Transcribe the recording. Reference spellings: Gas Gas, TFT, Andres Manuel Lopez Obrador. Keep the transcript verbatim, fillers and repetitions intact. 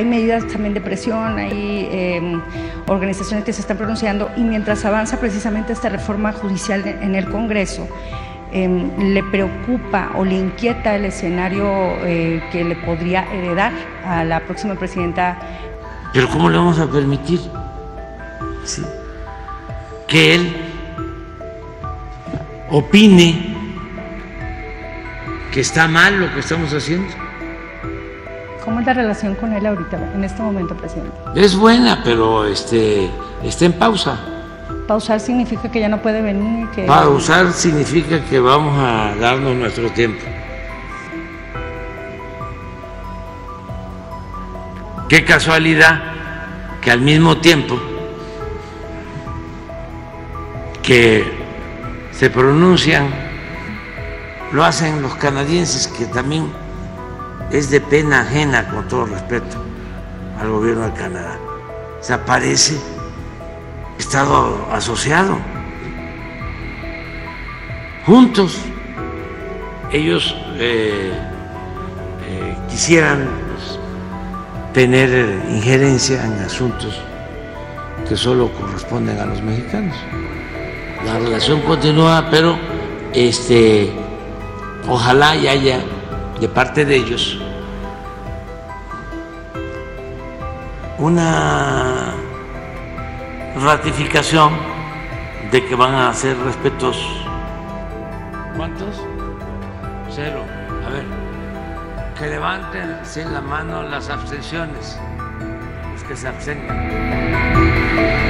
hay medidas también de presión, hay eh, organizaciones que se están pronunciando, y mientras avanza precisamente esta reforma judicial en el Congreso, eh, le preocupa o le inquieta el escenario eh, que le podría heredar a la próxima presidenta. Pero ¿cómo le vamos a permitir sí. que él opine que está mal lo que estamos haciendo? ¿Cómo es la relación con él ahorita, en este momento, presidente? Es buena, pero este, está en pausa. ¿Pausar significa que ya no puede venir? Que... Pausar significa que vamos a darnos nuestro tiempo. Qué casualidad que al mismo tiempo que se pronuncian, lo hacen los canadienses, que también es de pena ajena, con todo respeto al gobierno de Canadá. Se aparece Estado asociado. Juntos, ellos eh, eh, quisieran pues, tener injerencia en asuntos que solo corresponden a los mexicanos. La relación continúa, pero este, ojalá y haya de parte de ellos una ratificación de que van a ser respetuosos. ¿Cuántos? Cero. A ver, que levanten en la mano las abstenciones, los que se abstengan.